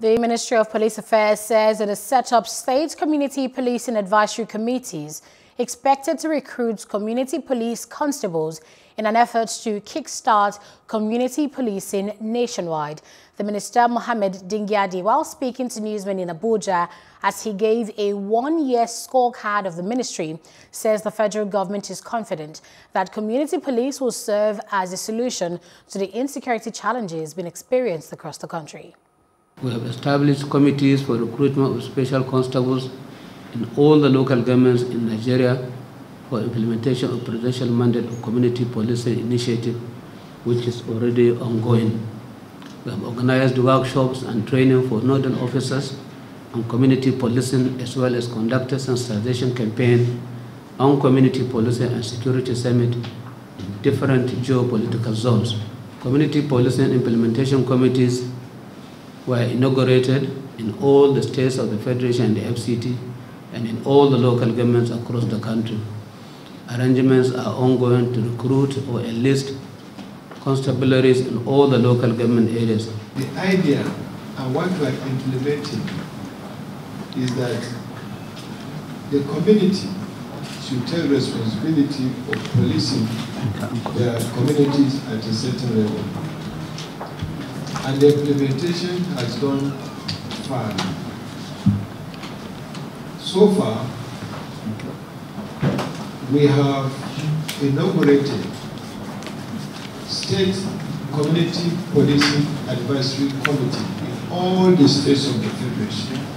The Ministry of Police Affairs says it has set up state community policing advisory committees expected to recruit community police constables in an effort to kickstart community policing nationwide. The Minister, Mohammed Dingyadi, while speaking to newsmen in Abuja as he gave a one-year scorecard of the ministry, says the federal government is confident that community police will serve as a solution to the insecurity challenges being experienced across the country. We have established committees for recruitment of special constables in all the local governments in Nigeria for implementation of presidential mandate of community policing initiative, which is already ongoing. We have organized workshops and training for northern officers on community policing, as well as conducted sensitization campaign on community policing and security summit in different geopolitical zones. Community policing implementation committees were inaugurated in all the states of the Federation and the FCT and in all the local governments across the country. Arrangements are ongoing to recruit or enlist constabularies in all the local government areas. The idea and what we are implementing is that the community should take responsibility of policing their communities at a certain level. And the implementation has gone far. So far, we have inaugurated State Community Policing Advisory Committee in all the states of the Federation.